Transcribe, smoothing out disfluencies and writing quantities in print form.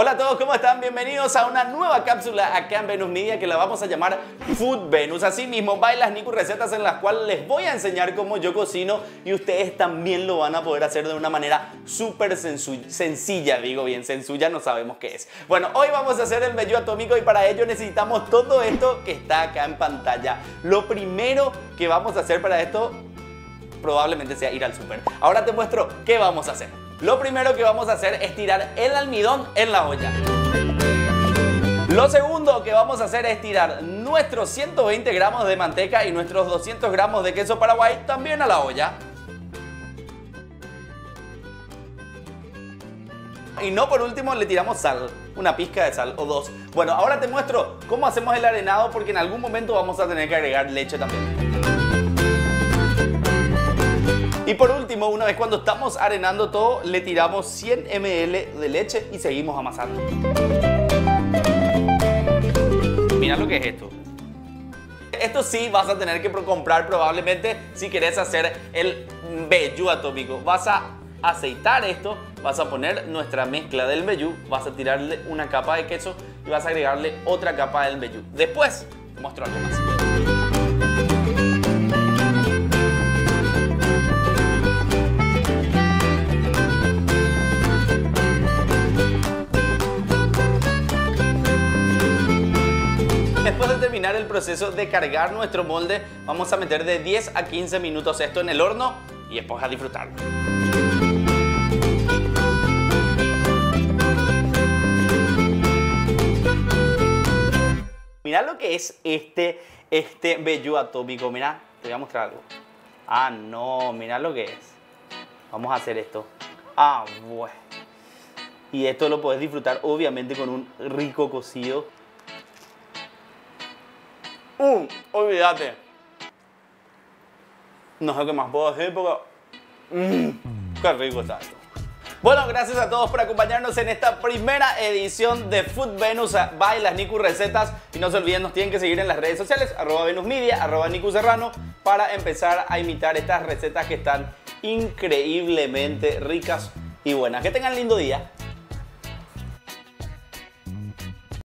Hola a todos, ¿cómo están? Bienvenidos a una nueva cápsula acá en Venus Media que la vamos a llamar Food Venus. Así mismo, bailas Niko Recetas, en las cuales les voy a enseñar cómo yo cocino y ustedes también lo van a poder hacer de una manera súper sencilla, digo bien, sencilla no sabemos qué es. Bueno, hoy vamos a hacer el mbeju atómico y para ello necesitamos todo esto que está acá en pantalla. Lo primero que vamos a hacer para esto probablemente sea ir al súper. Ahora te muestro qué vamos a hacer. Lo primero que vamos a hacer es tirar el almidón en la olla. Lo segundo que vamos a hacer es tirar nuestros 120 gramos de manteca y nuestros 200 gramos de queso paraguay también a la olla. Y no por último le tiramos sal, una pizca de sal o dos. Bueno, ahora te muestro cómo hacemos el arenado porque en algún momento vamos a tener que agregar leche también. Y por último, una vez cuando estamos arenando todo, le tiramos 100 ml de leche y seguimos amasando. Mira lo que es esto. Esto sí vas a tener que comprar probablemente si querés hacer el mbeju atómico. Vas a aceitar esto, vas a poner nuestra mezcla del mbeju, vas a tirarle una capa de queso y vas a agregarle otra capa del mbeju. Después, te muestro algo más. Después de terminar el proceso de cargar nuestro molde, vamos a meter de 10 a 15 minutos esto en el horno y después a disfrutarlo. Mirá lo que es este mbeju atómico, mirá, te voy a mostrar algo. Ah, no, mirá lo que es. Vamos a hacer esto. Ah, bueno. Y esto lo podés disfrutar obviamente con un rico cocido. Olvídate. No sé qué más puedo decir porque... qué rico está esto. Bueno, gracias a todos por acompañarnos en esta primera edición de Food Venus by las Niku Recetas. Y no se olviden, nos tienen que seguir en las redes sociales, @Venus Media, @Niku Serrano, para empezar a imitar estas recetas que están increíblemente ricas y buenas. Que tengan lindo día.